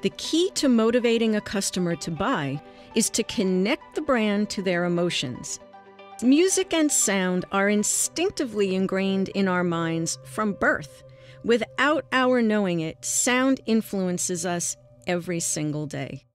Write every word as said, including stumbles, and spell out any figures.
The key to motivating a customer to buy is to connect the brand to their emotions. Music and sound are instinctively ingrained in our minds from birth. Without our knowing it, sound influences us every single day.